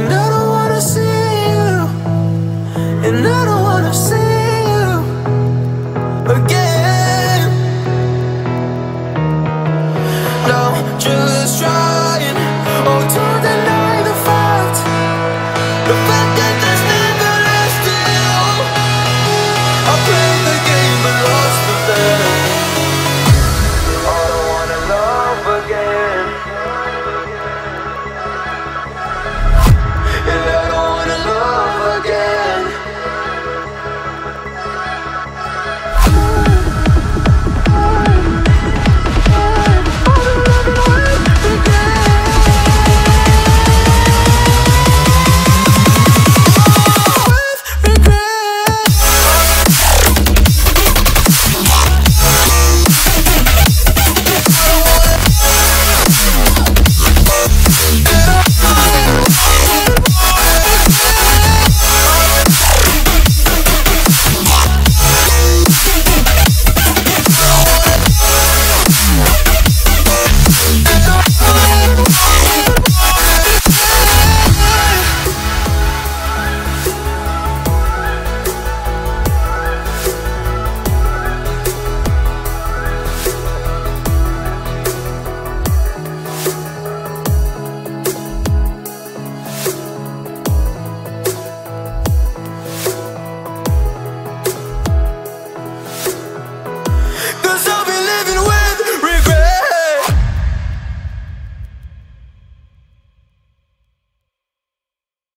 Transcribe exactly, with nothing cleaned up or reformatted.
And